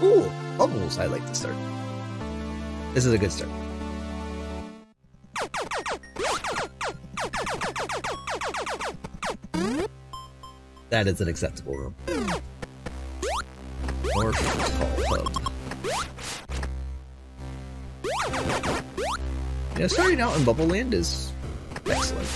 Ooh, bubbles, I like to start. This is a good start. That is an acceptable room. Norfair's Hall Pub. Yeah, starting out in Bubble Land is excellent.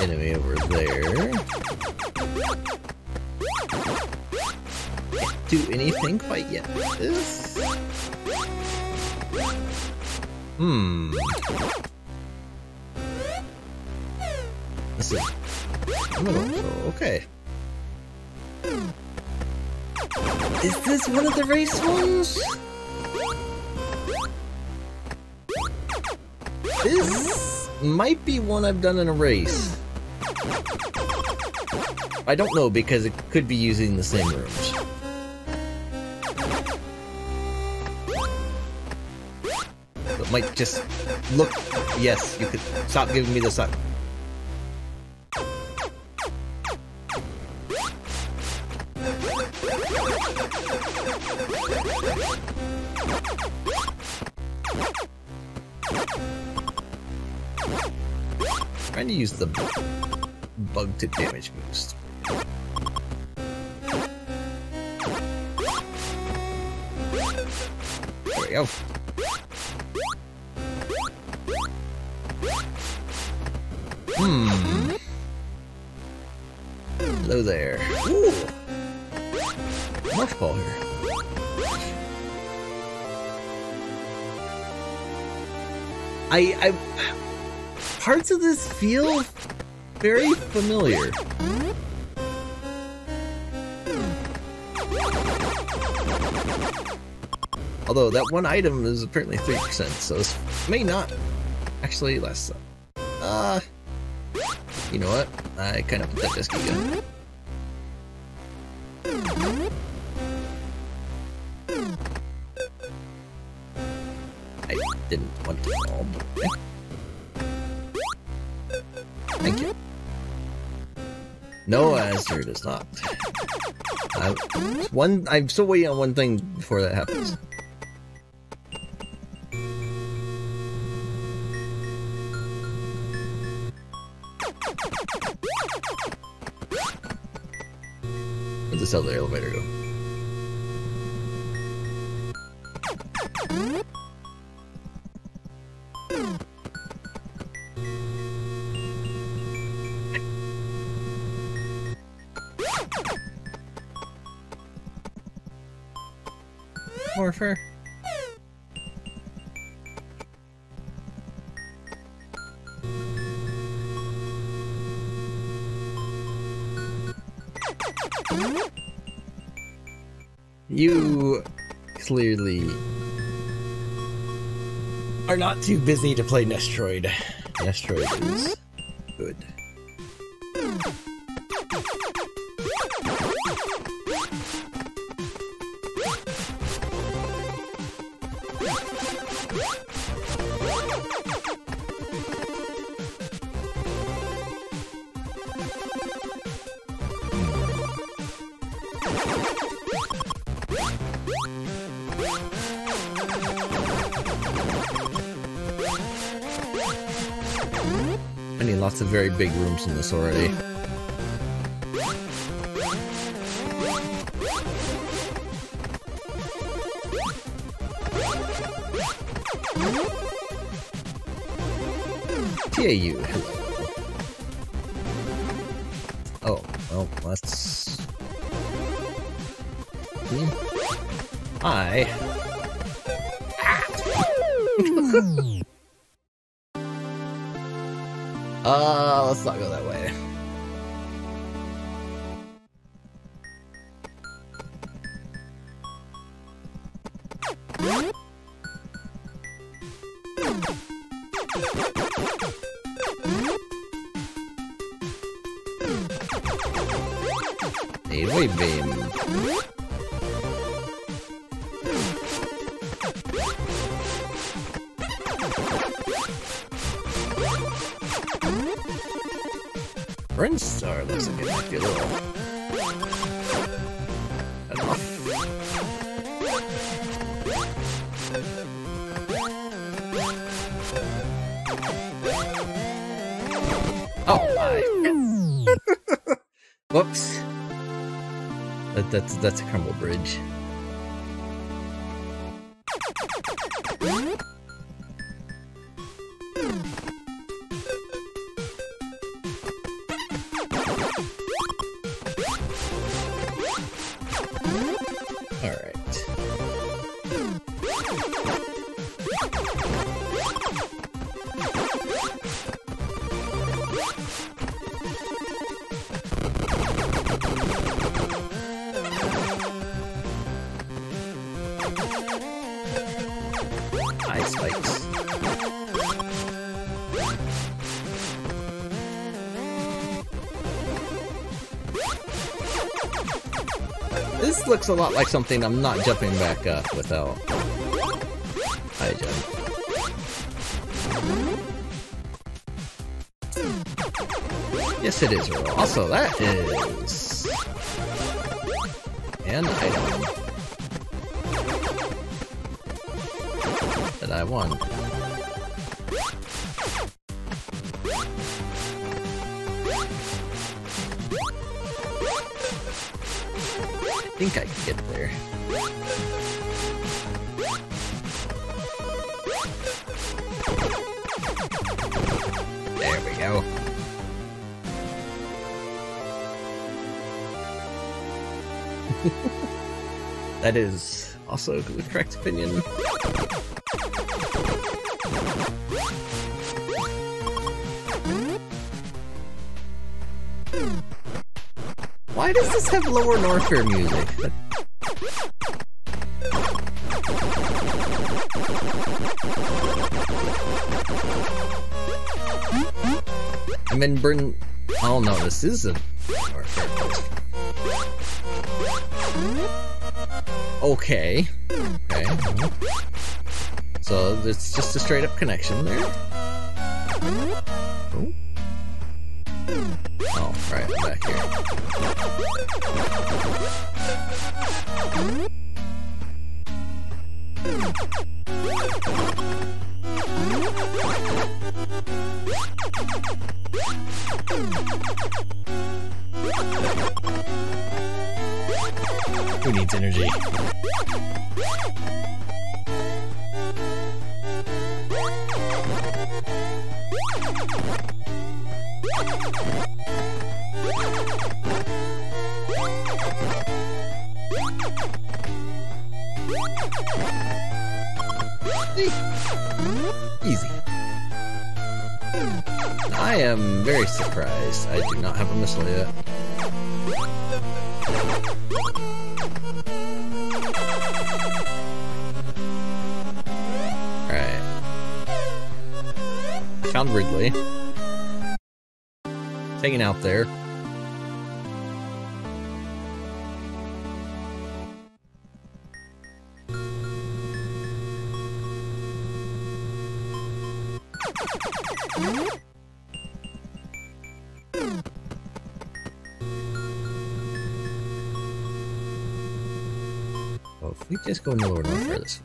Enemy over there. Can't do anything quite yet with this. Hmm. This is... oh, okay. Is this one of the race ones? This might be one I've done in a race. I don't know because it could be using the same rooms. It might just look... yes, you could stop giving me the sign. Trying to use the bug to damage boost. There we go. Hmm. Hello there. Ooh. Morph ball here. I parts of this feel very familiar. Although that one item is apparently 3%, so this may not actually last. You know what? I kind of put that biscuit in. Didn't want to fall, but okay. Thank you. No, answer does not. I'm still waiting on one thing before that happens. Where'd the cellular elevator go? Morpher. You clearly are not too busy to play Nestroid. Nestroid is good. Lots of very big rooms in this already. T.A.U. Oh, well, that's... hmm. Hi. Let's not go that way. Heavy Beam. Brinstar looks like a good one. Enough. Oh my! Whoops. That's a crumble bridge. This looks a lot like something I'm not jumping back up without high jump. Yes, it is. Also, that is an item that I won. I think I can get there. There we go. That is also the correct opinion. Why does this have lower Norfair music? I'm in Burn. Oh no, this is a Norfair. Okay. Okay. So it's just a straight up connection there. Oh. Oh, right, I'm back here. Who needs energy? Easy. I am very surprised I do not have a missile yet. Alright. I found Ridley. Hanging out there. Well, if we just go nowhere north for this.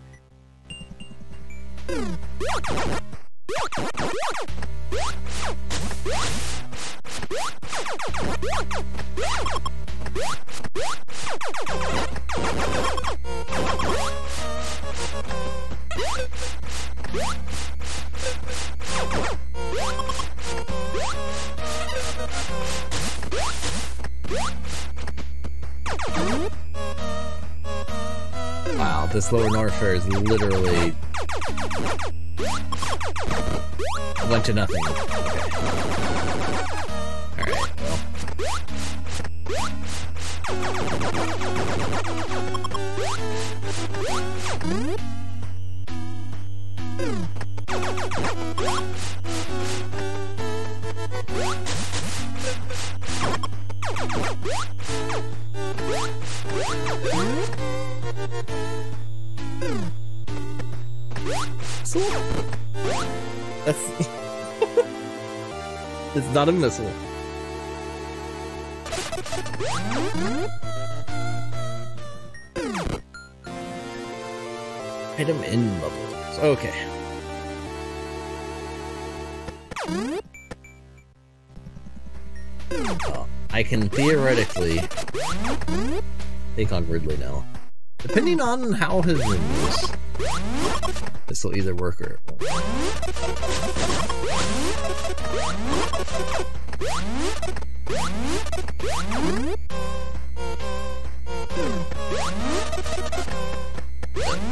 Wow, this lower Norfair is literally a bunch of nothing. Okay. Alright, well. Missile? That's... It's not a missile. Item in levels. Okay. I can theoretically take on Ridley now. Depending on how his room is, this will either work or it won't.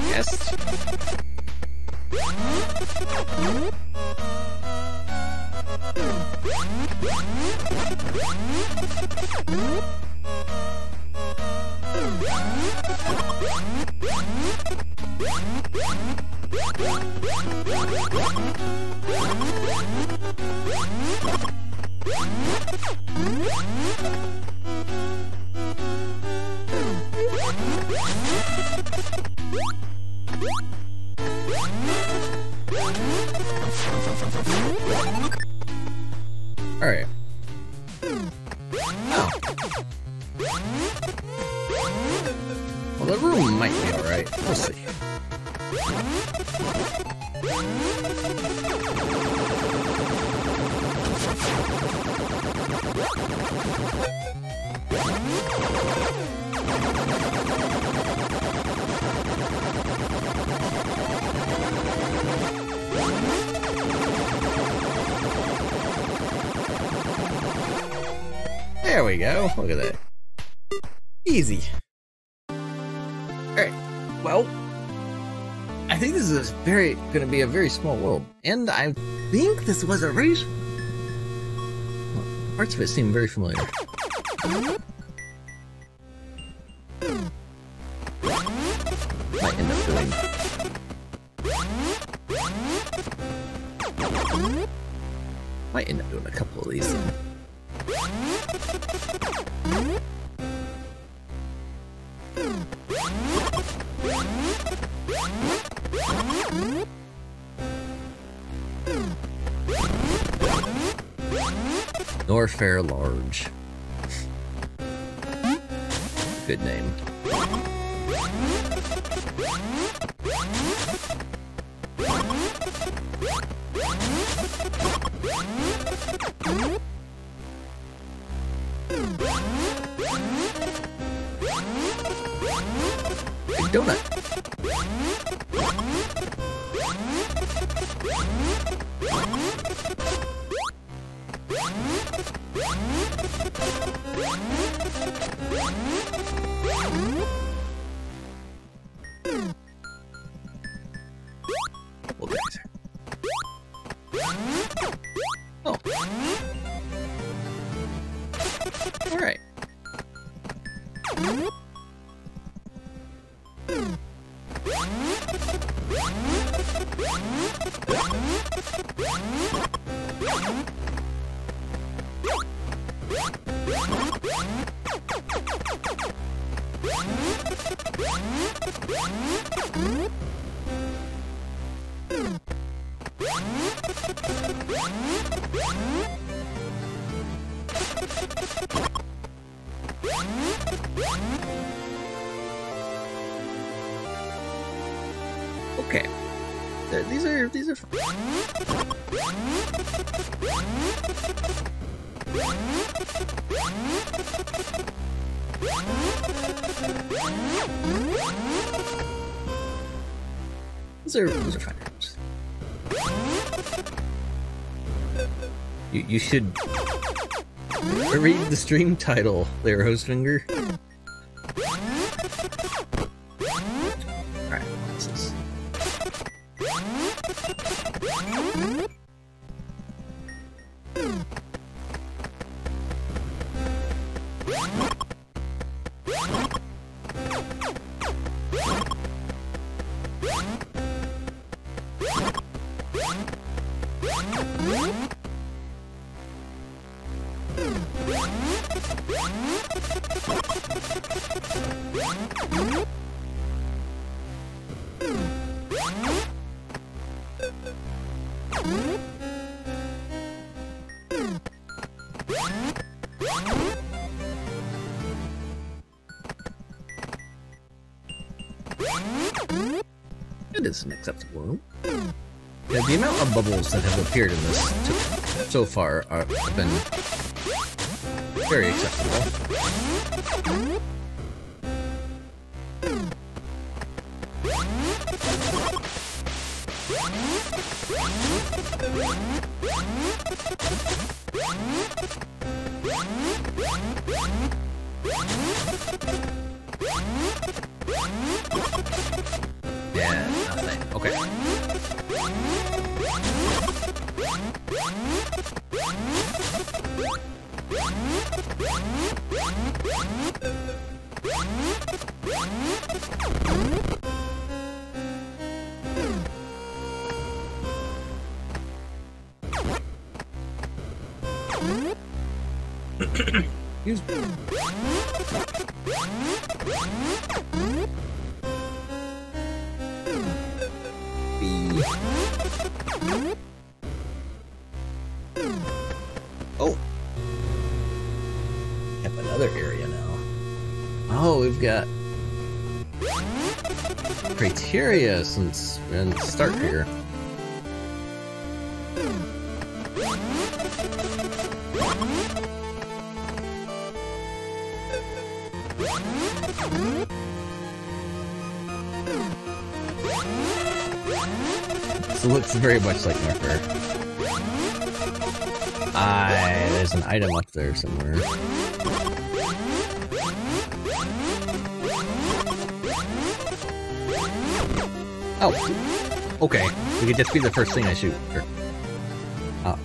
Yes. All right. Oh. Well, the room might be all right. We'll see. There we go. Look at that. Easy. Alright. Well, I think this is gonna be a very small world. And I think this was a race. Well, parts of it seem very familiar. Might end up doing a couple of these. Norfair Large. Good name. Donut. Oh. All right. Okay. These are those are fine rooms. You should read the stream title, Lair Rosefinger. Alright, what's this? It is an acceptable. Yeah, the amount of bubbles that have appeared in this so far have been very acceptable. Yeah, nothing. Okay. Use Oh! We have another area now. Oh, we've got criteria since we're in the start here. This looks very much like Norfair. There's an item up there somewhere. Oh, okay. We could just be the first thing I shoot. Sure. I'll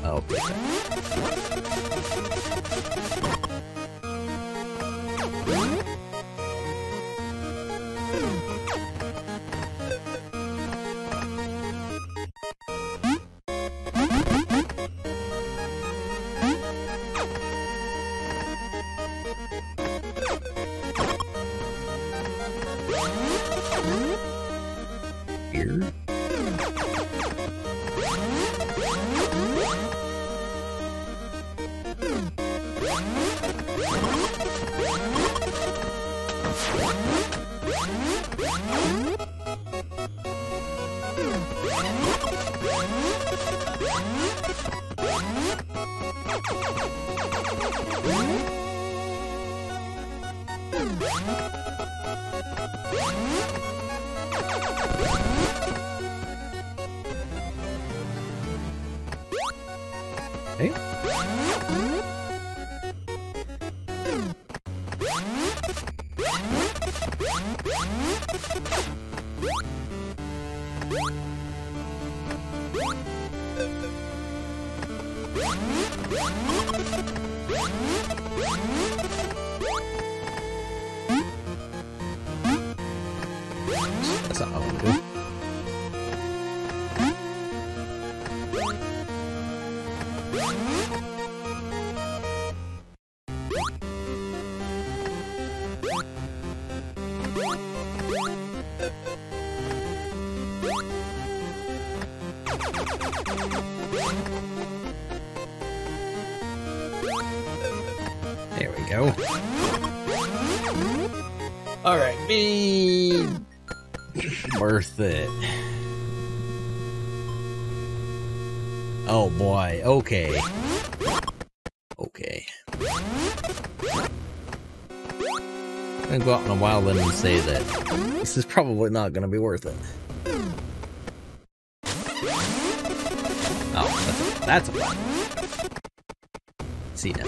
take that. That's not how we do it. There we go. All right, me. Worth it. Oh boy. Okay. Okay. I'm gonna go out in a wild and say that this is probably not gonna be worth it. Oh, that's a lot. See now.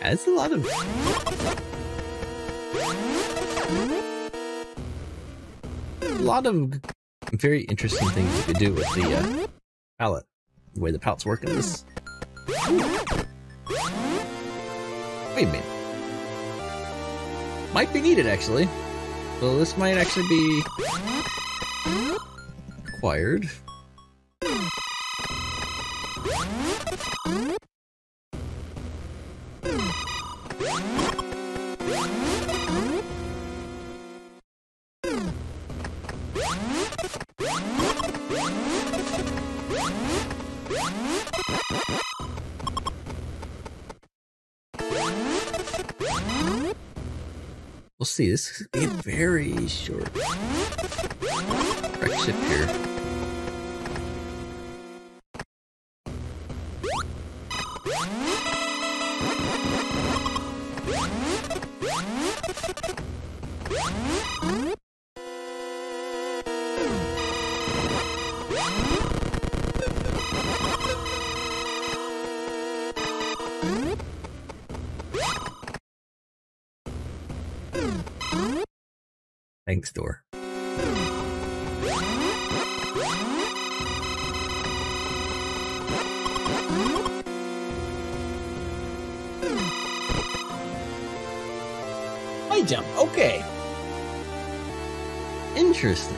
That's a lot of. A lot of very interesting things you could do with the palette. The way the palettes work in this. Wait a minute. Might be needed, actually. So this might actually be acquired. We'll see, this could be a very short ship here. Thanks, door. I jump. Okay. Interesting.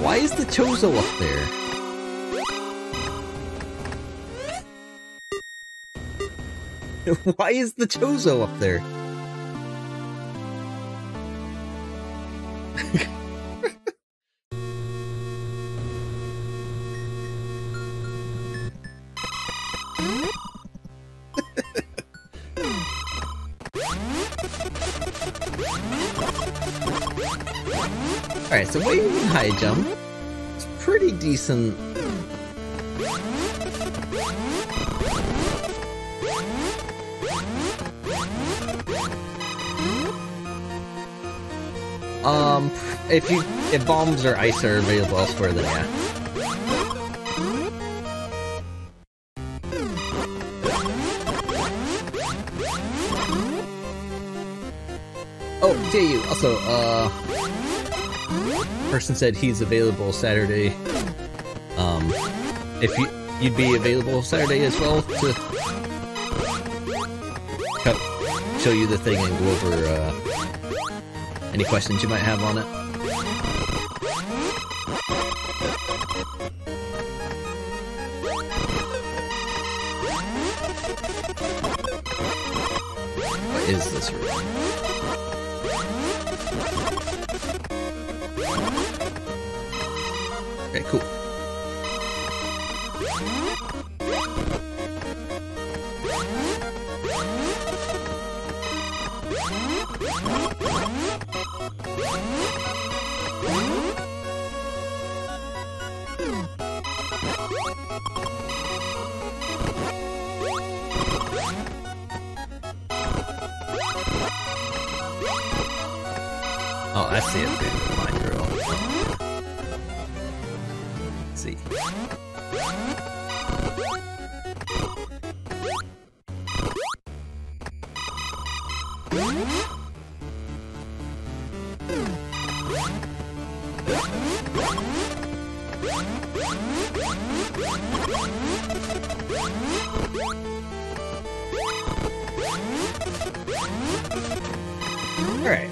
Why is the Chozo up there? Why is the Chozo up there? Alright, so waving high jump is pretty decent. If bombs or ice are available elsewhere, then yeah. Oh, T.A.U. Also, person said he's available Saturday. If you'd be available Saturday as well to show you the thing and go over any questions you might have on it. What is this room? Okay, cool. Oh, I see it through the mine drill. Let's see. All right. Okay.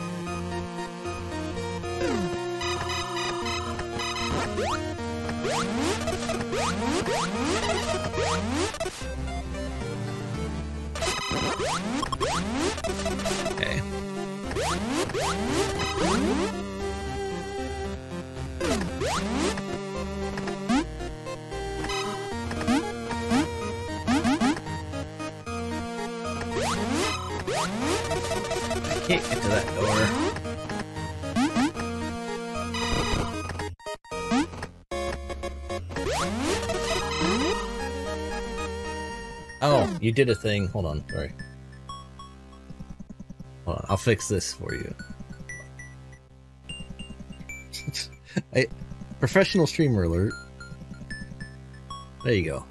I can't get to that door. Oh, you did a thing. Hold on, sorry. Hold on, I'll fix this for you. Professional streamer alert. There you go.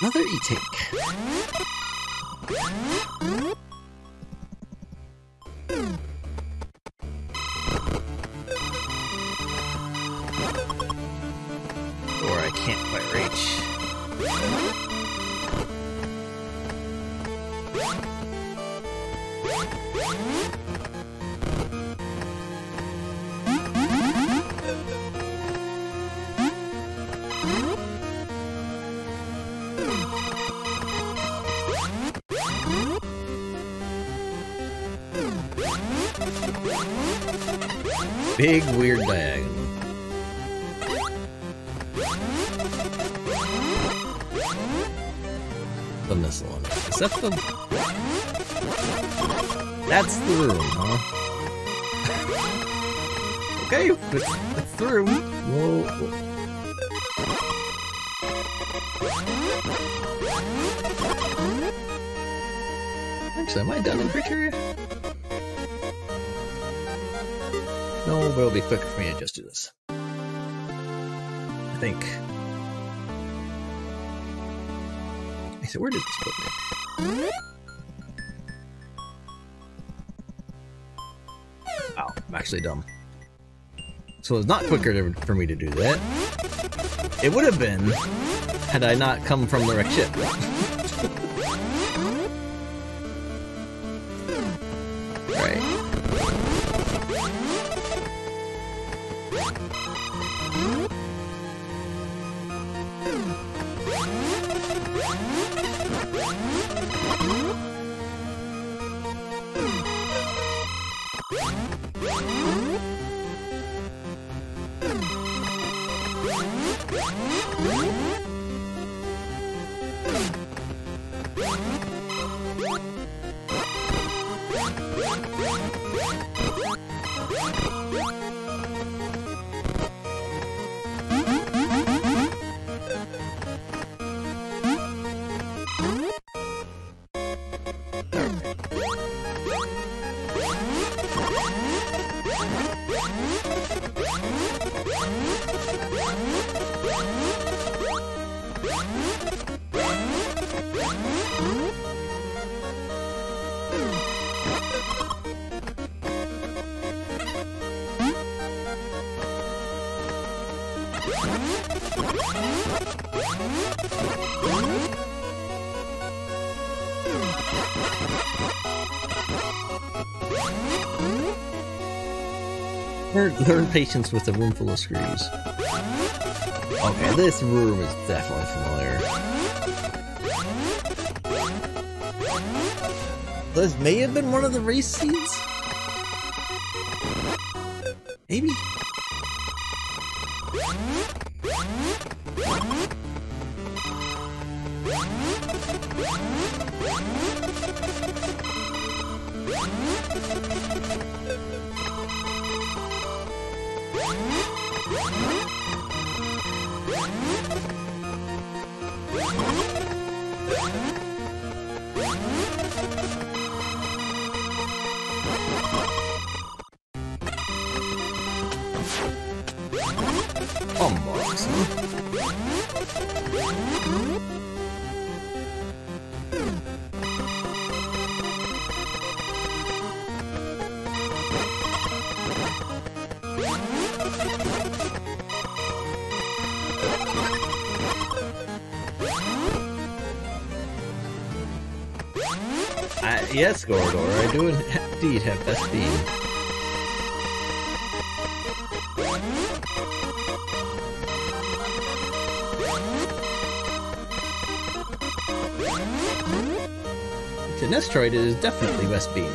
Another e-take. Big weird bag. The missile one. Is that the... That's the room, huh? Okay, it's the room. Whoa, whoa. Actually, am I done in picture? No, but it'll be quicker for me to just do this. I think. I said, where did this put me? Ow, I'm actually dumb. So it's not quicker for me to do that. It would have been had I not come from the wrecked ship. Learn patience with a room full of screws. Okay, this room is definitely familiar. This may have been one of the race scenes? Maybe? Yes, Gorgor, I do indeed have best speed. To Nestroid, it is definitely West Beam.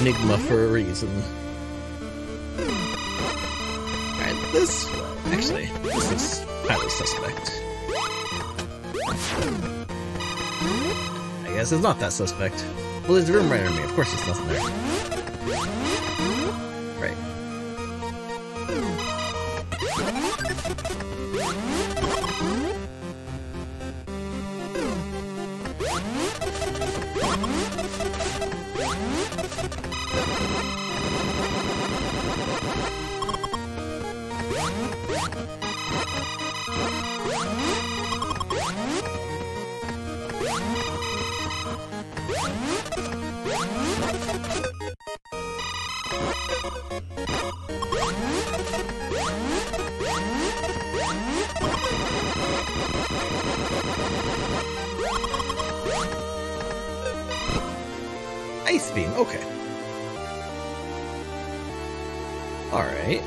Enigma for a reason. Alright, this... Actually, this is highly suspect. I guess it's not that suspect. Well, there's a room right under me. Of course there's nothing there. Right. Ice beam, okay. Alright.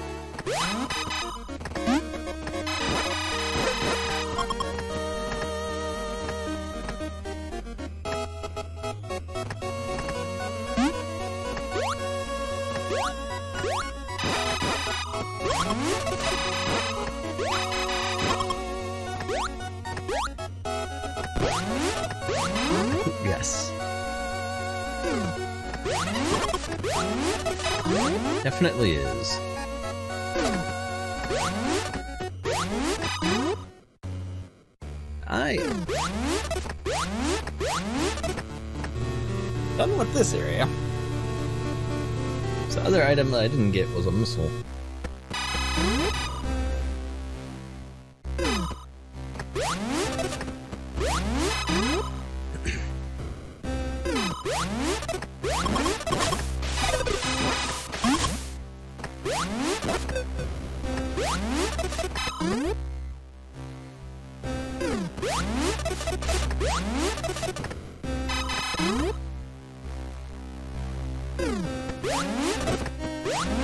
Yes. Definitely is. I am done with this area. So the other item that I didn't get was a missile.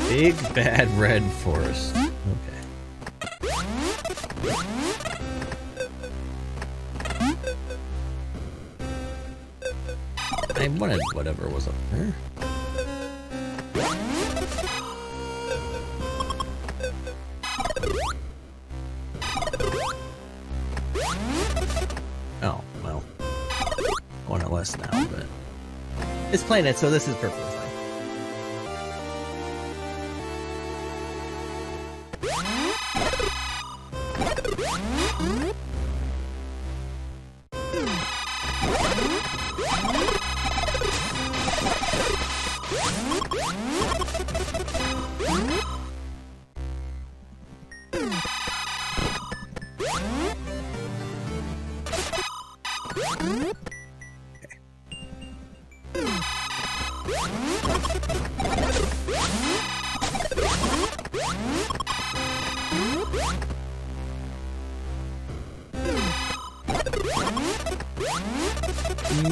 Big bad red forest. Okay. I wanted whatever was up there. Oh, well. I want it less now, but... It's planet, so this is perfect.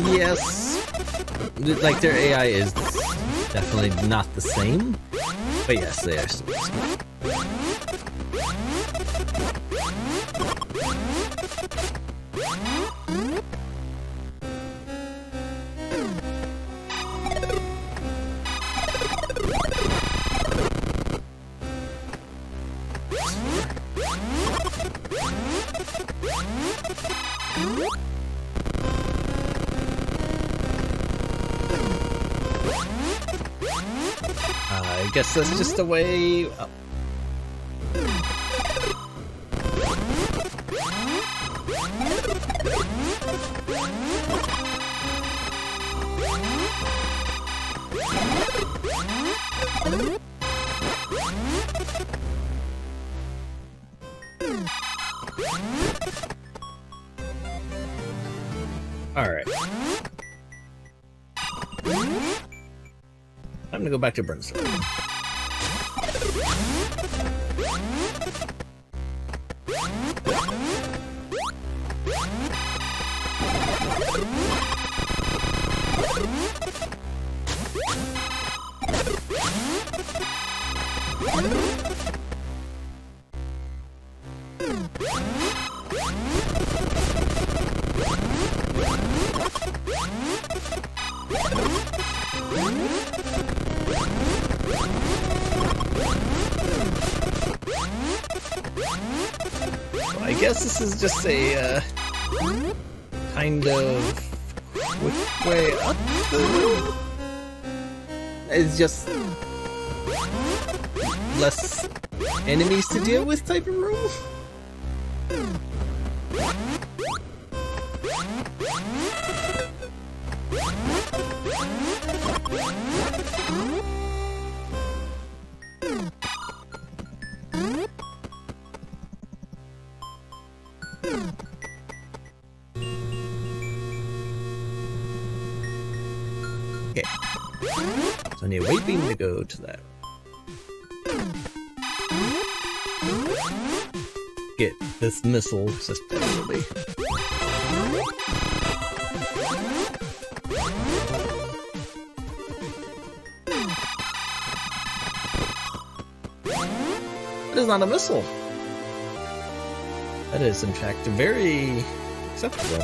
Yes, like their AI is definitely not the same, but yes, they are still the same. I guess that's just the way up. All right. I'm gonna go back to Burnstone. I guess this is just a kind of quick way up the... It's just less enemies to deal with type of room. Okay. So I need a weight beam to go to that. Get this missile system. That is not a missile. That is, in fact, very acceptable.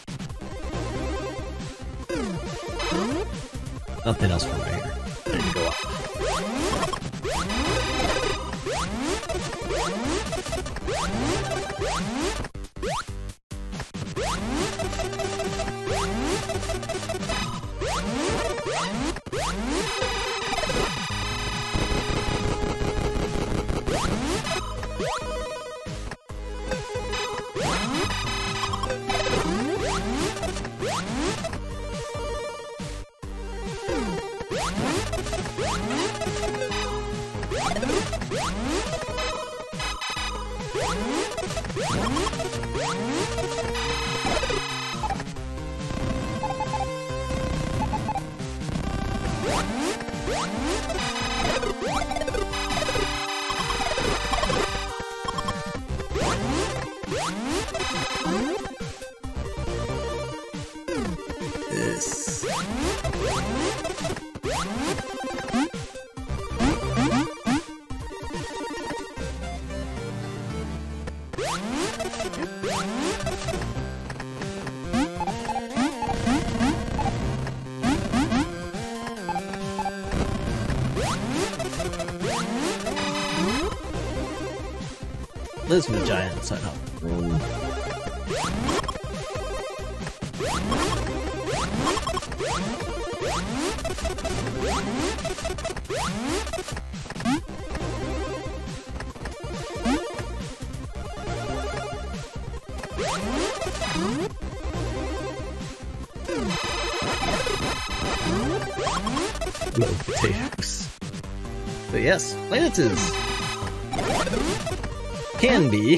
Nothing else from right here. I need to go up. This. This is a giant setup. Low takes. But yes, planets is can be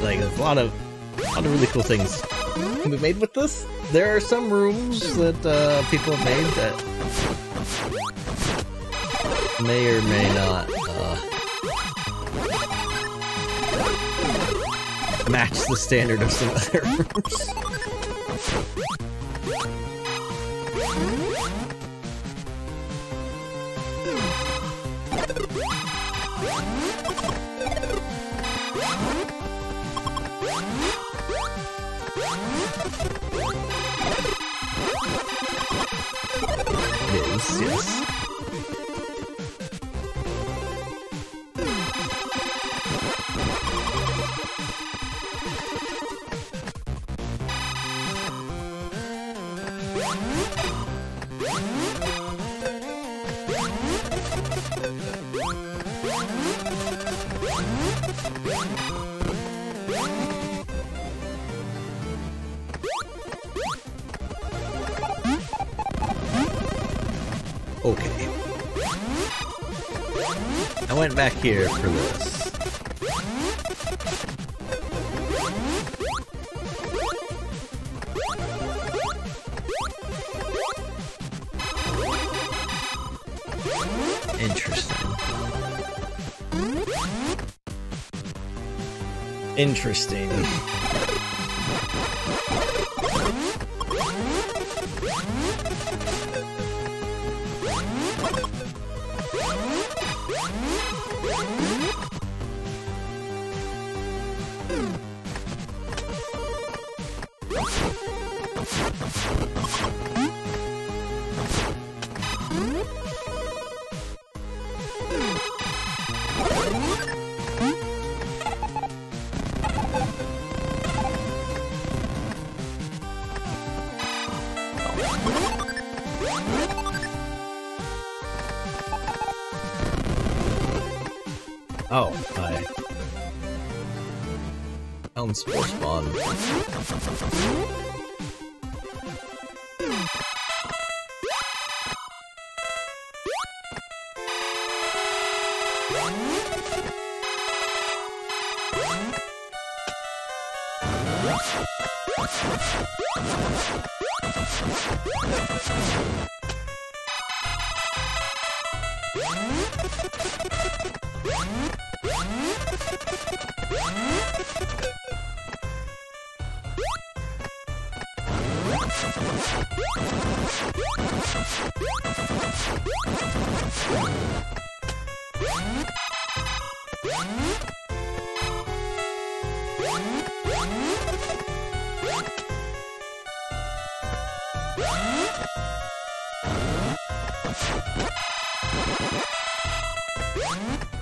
like there's a lot of really cool things can be made with this. There are some rooms that people have made that may or may not match the standard of some other rooms. Yes, yes. Okay. I went back here for this. Interesting. Interesting. Oh, hi. Elm Spore Spawn.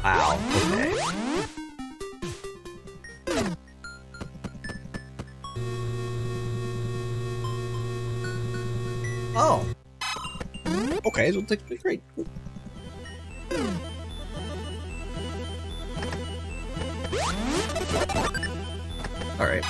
Wow, okay. Oh. Okay, so it's actually great. Cool. Alright.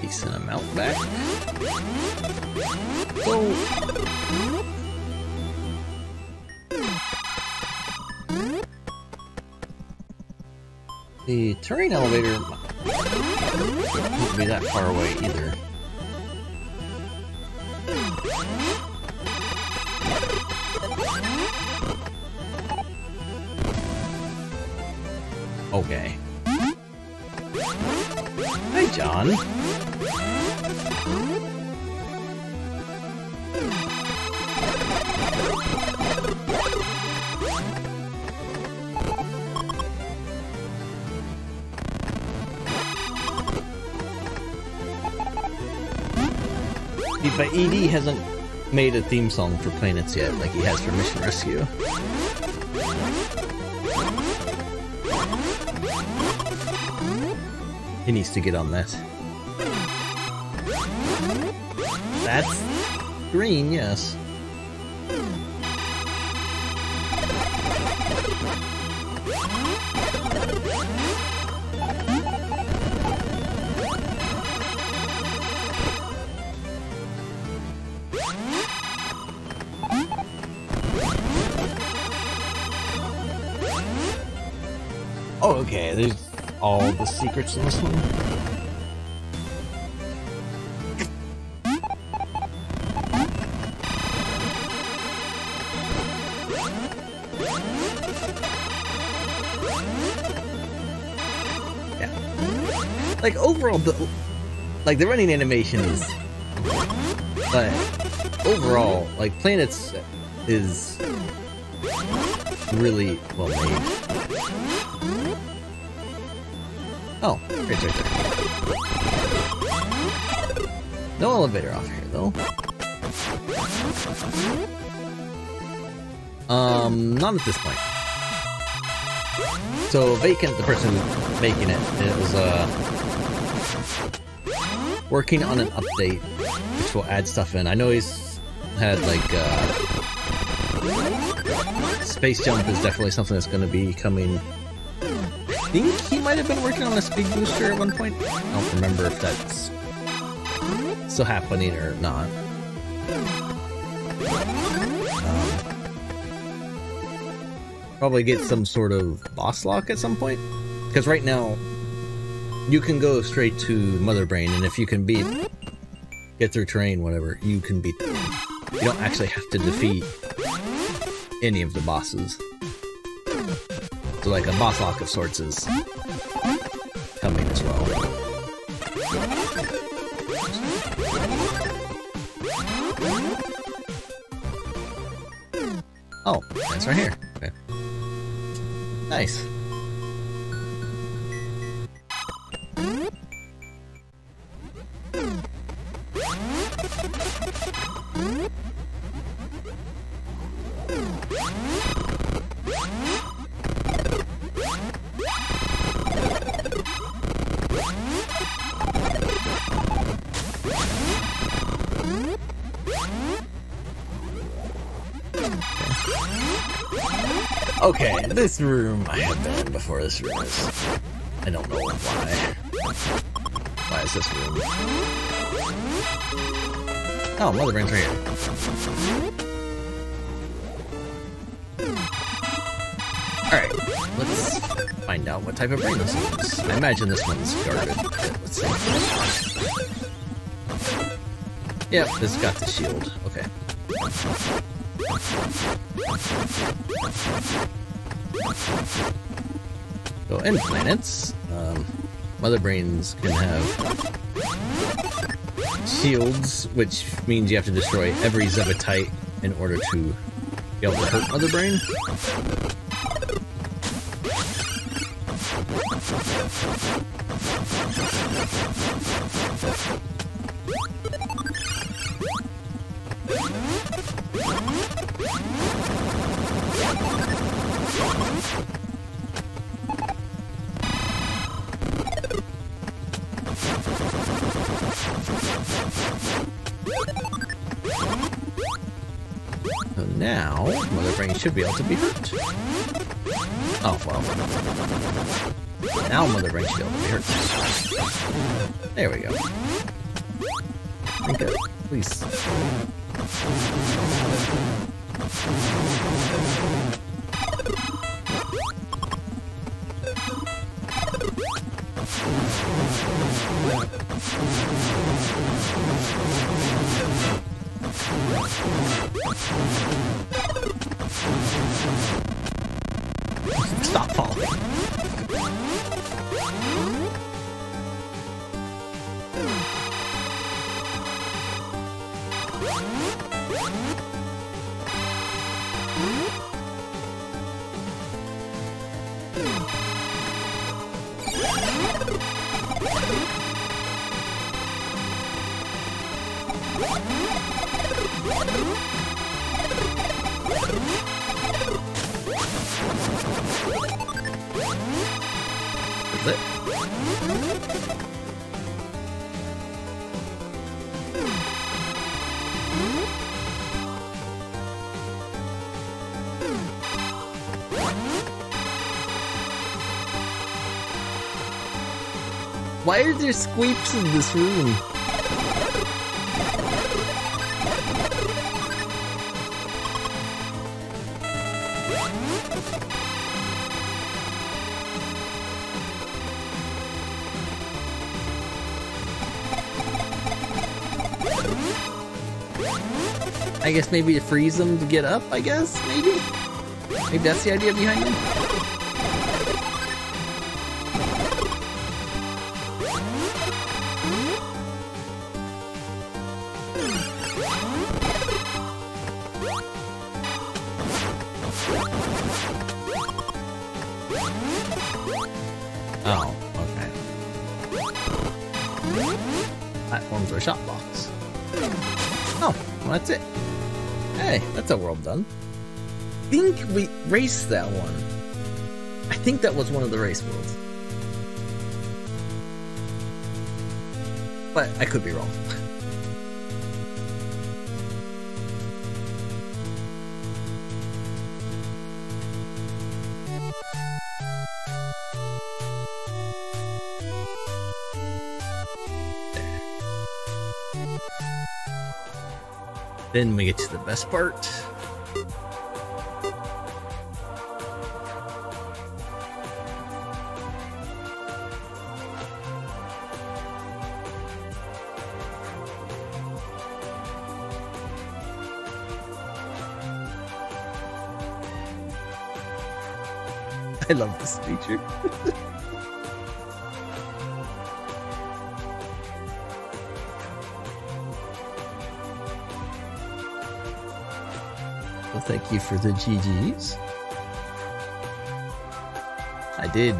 Decent amount back. Whoa. The terrain elevator won't be that far away either. Okay. Hi, John. But ED hasn't made a theme song for Planets yet, like he has for Mission Rescue. He needs to get on that. That's green, yes. Oh, okay, there's all the secrets in this one. Yeah. Like, overall, the running animation is... But, overall, like, Planets is really well made. Oh, right there. No elevator off here, though. Not at this point. So, Vacant, the person making it, is, working on an update, which will add stuff in. I know he's had, like, Space Jump is definitely something that's going to be coming... I think he might have been working on a speed booster at one point. I don't remember if that's still happening or not. Probably get some sort of boss lock at some point, because right now you can go straight to Mother Brain, and if you can get through terrain, whatever, you can beat them. You don't actually have to defeat any of the bosses. So like a boss lock of sorts is coming as well. Oh, that's right here. Okay. Nice. Okay, this room I have been before. This room is, I don't know why. Why is this room? Oh, Mother Brain's right here. Alright, let's find out what type of brain this is. I imagine this one's garbage. Let's see. Yep, it's got the shield. Okay. So in planets, Mother Brains can have shields, which means you have to destroy every Zebatite in order to be able to hurt Mother Brain. Now, Mother Brain should be able to be hurt. Oh, well. Now Mother Brain should be able to be hurt. There we go. Okay, please. Stop falling. Why are there squeaks in this room? I guess maybe to freeze them to get up, I guess? Maybe? Maybe that's the idea behind it? Oh, okay. Platforms or shot blocks. Oh, well, that's it. Hey, that's a world done. I think we raced that one. I think that was one of the race worlds. But I could be wrong. Then we get to the best part. I love this feature. Well, thank you for the GGs. I did.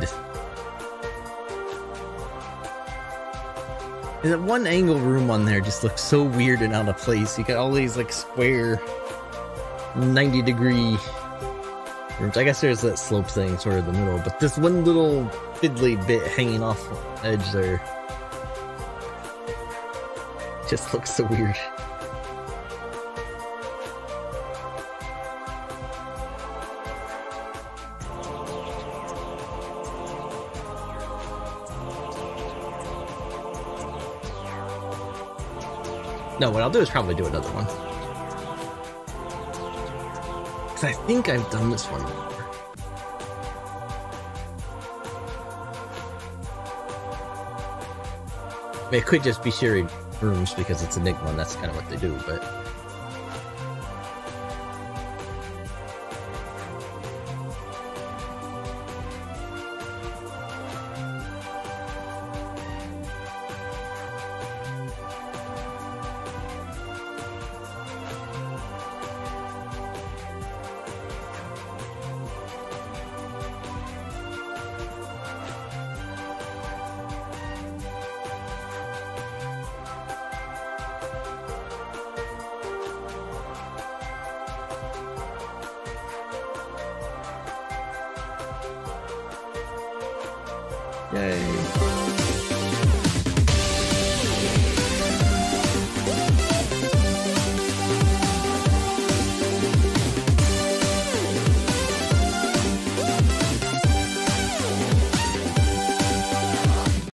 And that one angle room on there just looks so weird and out of place. You got all these like square 90-degree rooms. I guess there's that slope thing sort of in the middle, but this one little fiddly bit hanging off the edge there just looks so weird. No, what I'll do is probably do another one. Because I think I've done this one before. I mean, it could just be sharing rooms because it's Enigma and that's kind of what they do, but... Yay.